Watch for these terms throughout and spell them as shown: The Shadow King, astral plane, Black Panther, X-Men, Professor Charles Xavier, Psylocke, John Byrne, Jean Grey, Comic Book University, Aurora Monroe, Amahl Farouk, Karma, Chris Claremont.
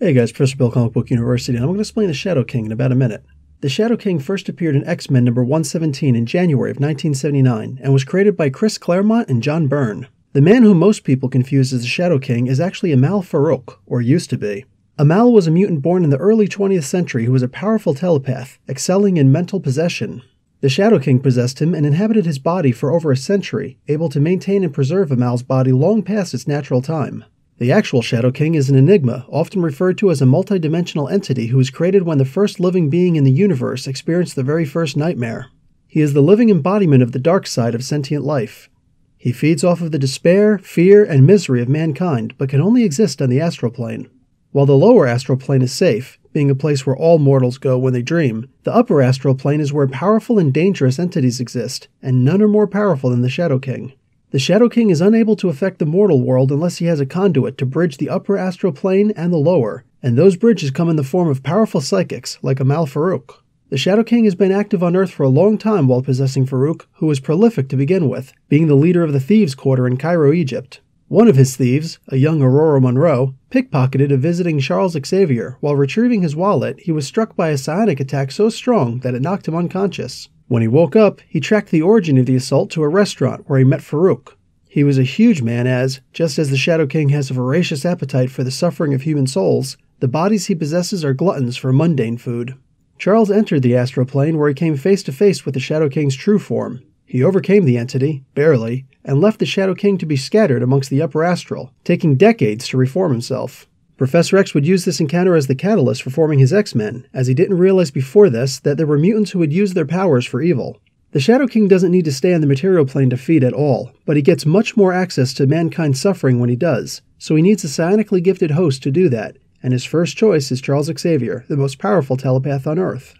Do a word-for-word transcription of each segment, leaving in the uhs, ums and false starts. Hey guys, Professor Bell, Comic Book University, and I'm going to explain The Shadow King in about a minute. The Shadow King first appeared in X-Men number one seventeen in January of nineteen seventy-nine, and was created by Chris Claremont and John Byrne. The man who most people confuse as the Shadow King is actually Amahl Farouk, or used to be. Amahl was a mutant born in the early twentieth century who was a powerful telepath, excelling in mental possession. The Shadow King possessed him and inhabited his body for over a century, able to maintain and preserve Amahl's body long past its natural time. The actual Shadow King is an enigma, often referred to as a multidimensional entity who was created when the first living being in the universe experienced the very first nightmare. He is the living embodiment of the dark side of sentient life. He feeds off of the despair, fear, and misery of mankind, but can only exist on the astral plane. While the lower astral plane is safe, being a place where all mortals go when they dream, the upper astral plane is where powerful and dangerous entities exist, and none are more powerful than the Shadow King. The Shadow King is unable to affect the mortal world unless he has a conduit to bridge the upper astral plane and the lower, and those bridges come in the form of powerful psychics like Amahl Farouk. The Shadow King has been active on Earth for a long time while possessing Farouk, who was prolific to begin with, being the leader of the Thieves' Quarter in Cairo, Egypt. One of his thieves, a young Aurora Monroe, pickpocketed a visiting Charles Xavier. While retrieving his wallet, he was struck by a psionic attack so strong that it knocked him unconscious. When he woke up, he tracked the origin of the assault to a restaurant where he met Farouk. He was a huge man as, just as the Shadow King has a voracious appetite for the suffering of human souls, the bodies he possesses are gluttons for mundane food. Charles entered the astral plane where he came face to face with the Shadow King's true form. He overcame the entity, barely, and left the Shadow King to be scattered amongst the upper astral, taking decades to reform himself. Professor X would use this encounter as the catalyst for forming his X-Men, as he didn't realize before this that there were mutants who would use their powers for evil. The Shadow King doesn't need to stay on the material plane to feed at all, but he gets much more access to mankind's suffering when he does, so he needs a psionically gifted host to do that, and his first choice is Charles Xavier, the most powerful telepath on Earth.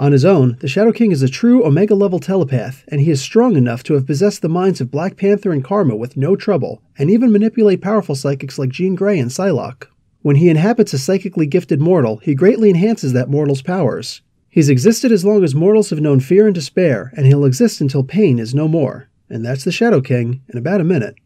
On his own, the Shadow King is a true Omega-level telepath, and he is strong enough to have possessed the minds of Black Panther and Karma with no trouble, and even manipulate powerful psychics like Jean Grey and Psylocke. When he inhabits a psychically gifted mortal, he greatly enhances that mortal's powers. He's existed as long as mortals have known fear and despair, and he'll exist until pain is no more. And that's the Shadow King in about a minute.